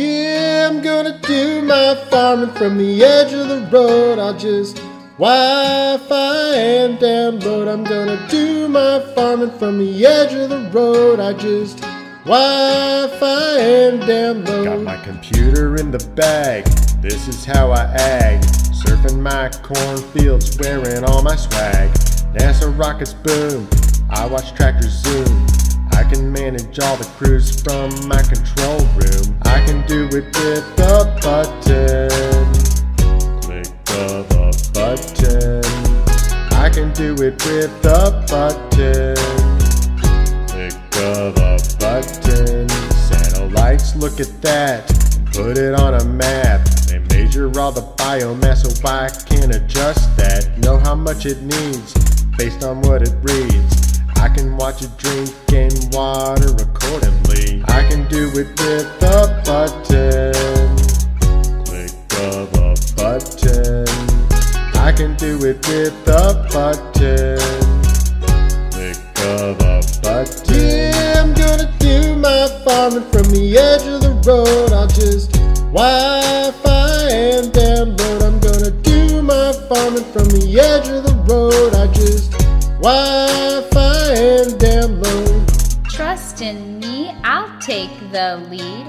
Yeah, I'm gonna do my farming from the edge of the road. I'll just Wi-Fi and download. I'm gonna do my farming from the edge of the road. I just Wi-Fi and download. Got my computer in the bag, this is how I ag. Surfing my cornfields, wearing all my swag. NASA rockets boom, I watch tractors zoom. I can manage all the crews from my control room. I can do it with the button. Click the button. I can do it with the button. Click the button. Satellites, look at that, put it on a map. They measure all the biomass, so I can adjust that. Know how much it needs based on what it reads. I can watch it drink and water accordingly. I can do it with the button. Click the button. I can do it with the button. Click the button. Yeah, I'm gonna do my farming from the edge of the road. I'll just Wi-Fi and download. I'm gonna do my farming from the edge of the road. I just Wi-Fi and download. Trust in me, I'll take the lead.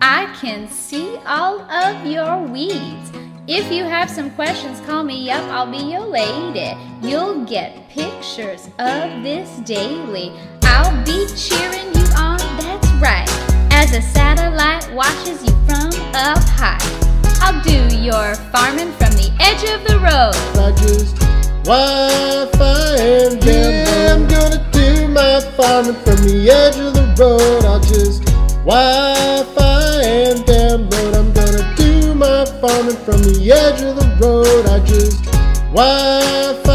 I can see all of your weeds. If you have some questions, call me up, I'll be your lady. You'll get pictures of this daily. I'll be cheering you on, that's right. As a satellite watches you from up high, I'll do your farming from the edge of the road. I just Wi-Fi and download. I'm gonna do my farming from the edge of the road. I'll just Wi-Fi and download. I'm gonna do my farming from the edge of the road. I just Wi-Fi.